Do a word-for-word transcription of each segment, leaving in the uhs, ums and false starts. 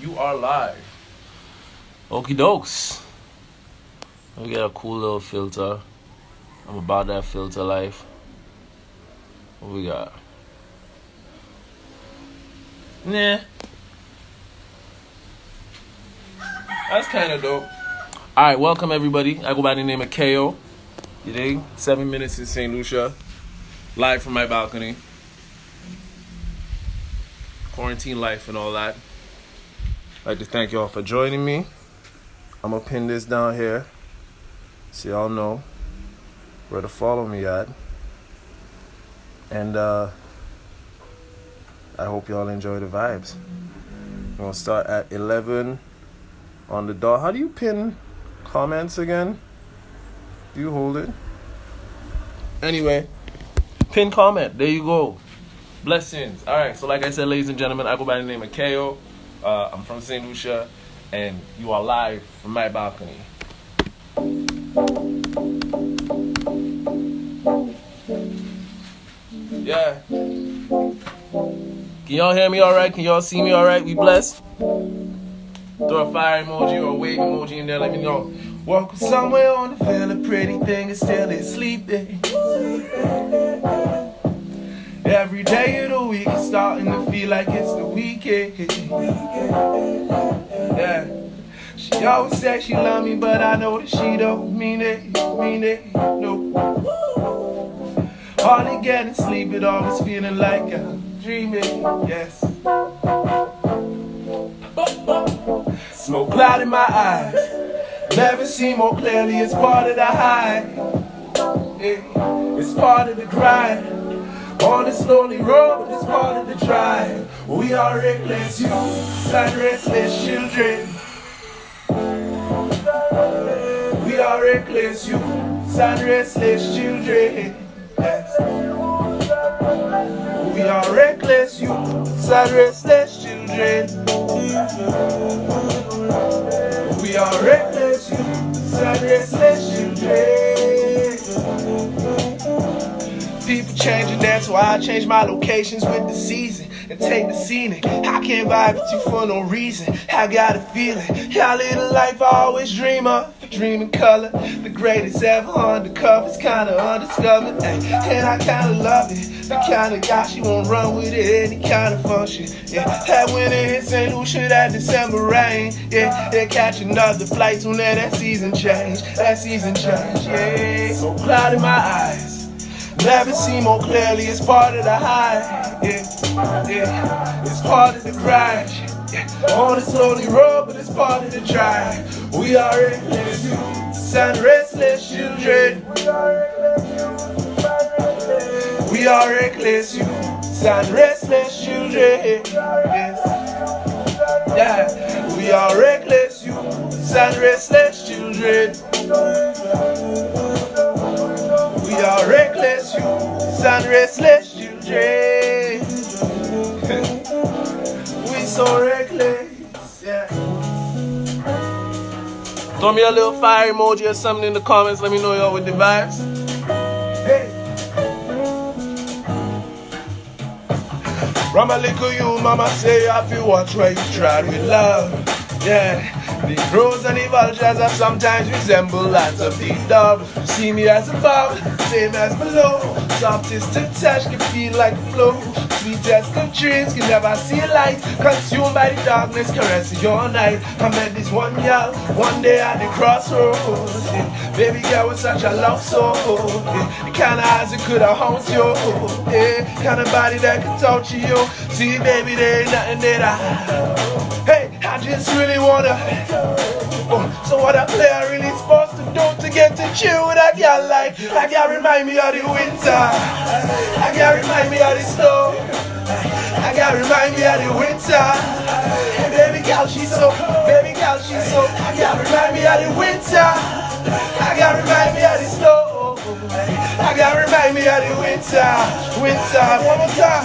You are live. Okie dokes. We got a cool little filter. I'm about that filter life. What we got? Nah. That's kind of dope. Alright, welcome everybody. I go by the name of Kayo. You dig? Seven minutes in Saint Lucia. Live from my balcony. Quarantine life and all that. I'd like to thank y'all for joining me. I'm going to pin this down here so y'all know where to follow me at. And uh, I hope y'all enjoy the vibes. I'm going to start at eleven on the dot. How do you pin comments again? Do you hold it? Anyway, pin comment. There you go. Blessings. All right. So like I said, ladies and gentlemen, I go by the name of Kayo. Uh, I'm from Saint Lucia, and you are live from my balcony. Yeah. Can y'all hear me all right? Can y'all see me all right? We blessed? Throw a fire emoji or a wave emoji in there. Let me know. Walk somewhere on the field, a pretty thing is still is sleeping. Every day of the week it's starting to feel like it's the weekend. Yeah. She always said she loved me, but I know that she don't mean it, mean it, no. Hardly getting sleep, it always feeling like I'm dreaming, yes. Smoke cloud in my eyes, never see more clearly, it's part of the high, it's part of the grind. On this lonely road, it's part of the drive. We are reckless youths and restless children. We are reckless youths and restless children. Yes. We are reckless youths and restless children. We are reckless youths and restless children. People changing, that's why I change my locations with the season and take the scenic. I can't vibe with you for no reason. I got a feeling. Y'all live the life I always dream of. Dreaming color, the greatest ever undercover. It's kinda undiscovered, ay, and I kinda love it. The kind of guy she won't run with it, any kind of function. Yeah, that winter in Saint Lucia, that December rain. Yeah, they catch another flight soon as that season change. That season change, yeah. So cloud in my eyes. Never see more clearly, it's part of the high, yeah, yeah, it's part of the grind, yeah. On this lonely road, but it's part of the drive. We are reckless youths and restless children. We are reckless youths and restless children, yes. Yeah, we are reckless youths and restless children. We are reckless youths and restless children. We so reckless, yeah. Throw me a little fire emoji or something in the comments. Let me know y'all with the vibes. Hey. From a little you, mama say, I feel watch where you tried with love. Yeah. The crows and the vultures are sometimes resemble lots of these doves. See me as above, same as below. Softest to touch can feel like flow. Sweetest of dreams can never see light. Consumed by the darkness, caressing your night. I met this one girl one day at the crossroads. Yeah. Baby girl with such a love soul. Yeah. The kind of eyes that could have haunted you. Yeah. Kind of body that could touch you. See, baby, there ain't nothing that I. Hey, I just really wanna. Oh, so what I play I really supposed to do to get to chill with a girl like I can't remind me of the winter. I can't remind me of the snow. I can't remind me of the winter. Hey, baby girl, she's so, baby girl, she's so. I can't remind me of the winter. I can't remind me of the snow. I gotta remind me of the winter, winter. One more time,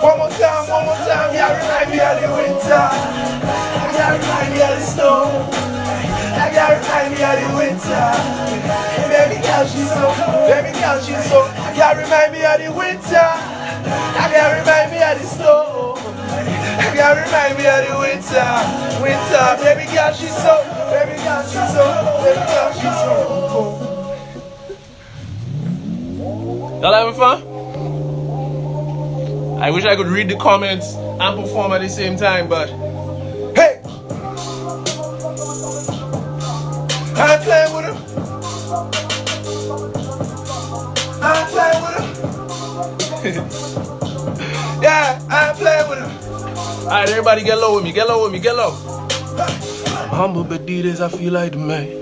one more time, one more time. Yeah, remind me of the winter. I gotta remind me of the snow. I gotta remind me of the winter. Hey, baby girl, she's so, baby girl, she's so. I gotta remind me of the winter. I gotta remind me of the snow. I girl remind me of the winter, winter. Baby girl, she's so, baby girl, she's so, baby girl, she's so. Oh. Y'all having fun? I wish I could read the comments and perform at the same time, but hey, I'm playing with him. I'm playing with him. Yeah, I play with him. Alright, everybody get low with me, get low with me, get low. I'm humble Badidas, I feel like the man.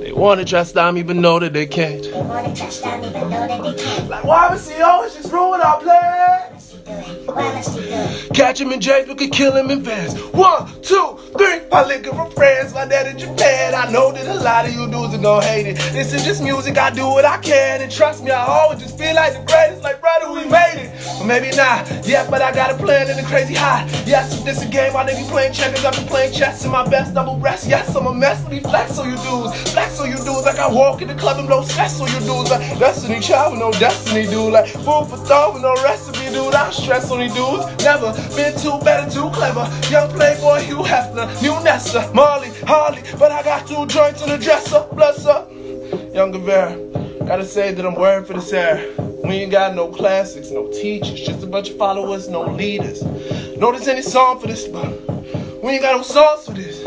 They wanna try style me, but know that they can't. They wanna try style me, but know that they can't. Like, why was she always just ruin our plan? Why must she do it? Catch him in Jays, we could kill him in Vans. One, two, three. My liquor from France, my dad in Japan. I know that a lot of you dudes are gonna hate it. This is just music, I do what I can. And trust me, I always just feel like the greatest. Like, brother, we made it. Or maybe not, yeah, but I got a plan in the crazy high. Yes, if this a game, I nigga be playing checkers. I've been playing chess in my best double breast. Yes, I'm a mess, let me flex on you dudes. Flex on you dudes, like I walk in the club and blow stress on you dudes. Like Destiny Child with no destiny, dude. Like food for thought with no recipe, dude. I stress on these dudes, never been too better, too clever. Young playboy Hugh Hefner, new Nessa, Marley, Harley, but I got two joints in the dresser, bless her. Young Guevara, gotta say that I'm worried for this era. We ain't got no classics, no teachers, just a bunch of followers, no leaders. Notice any song for this, but we ain't got no songs for this.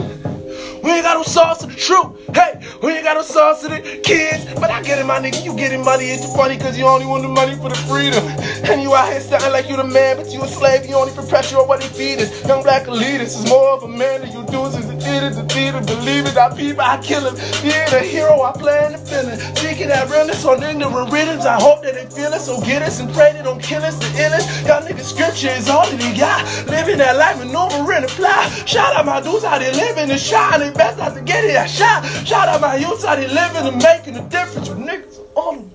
We ain't got no sauce to the truth, hey, we ain't got no sauce to the kids. But I get it, my nigga, you getting money, it's funny cause you only want the money for the freedom. And you out here sounding like you the man, but you a slave, you only perpetuate what they feed us. Young black elitists is more of a man than you dudes is a theater, the theater, believe it, I peep, I kill him. Yeah, the hero, I plan the feeling. Speaking that realness on ignorant rhythms, I hope that they feel us, so get us and pray they don't kill us, the illest. Y'all nigga scripture is all that they got, living that life and over in the fly. Shout out my dudes how they living and shining. Best not to get it, I shout. Shout out my youth, how they living and making a difference with niggas. Oh,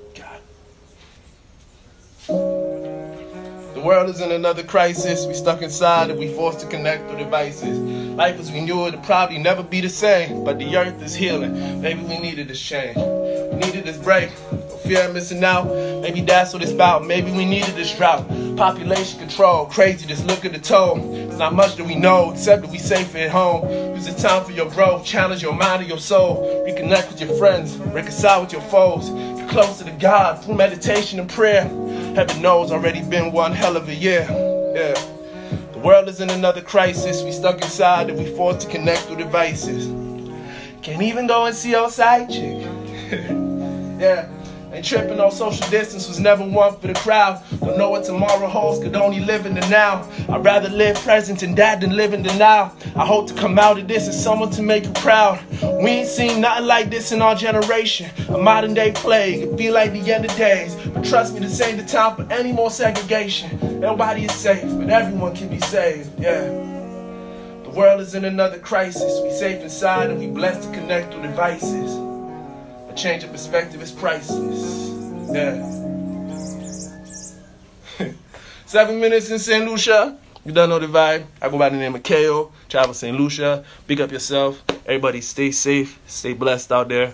God. The world is in another crisis. We stuck inside and we forced to connect through devices. Life as we knew it would probably never be the same. But the earth is healing. Maybe we needed this change. We needed this break. No fear of missing out. Maybe that's what it's about. Maybe we needed this drought. Population control, crazy, just look at the toll. It's not much that we know, except that we safe at home. Use the time for your growth, challenge your mind and your soul. Reconnect with your friends, reconcile with your foes. Get closer to God through meditation and prayer. Heaven knows, already been one hell of a year. Yeah. The world is in another crisis. We stuck inside and we forced to connect through devices. Can't even go and see your side chick. Yeah. And tripping on social distance was never one for the crowd. Don't know what tomorrow holds, could only live in the now. I'd rather live present in that than live in the now. I hope to come out of this as someone to make you proud. We ain't seen nothing like this in our generation. A modern day plague, it'd be like the end of days. But trust me, this ain't the time for any more segregation. Nobody is safe, but everyone can be saved, yeah. The world is in another crisis. We safe inside and we blessed to connect through devices. Change of perspective is priceless. Yeah. Seven minutes in Saint Lucia. You don't know the vibe. I go by the name of Kayo. Travel Saint Lucia. Big up yourself. Everybody stay safe. Stay blessed out there.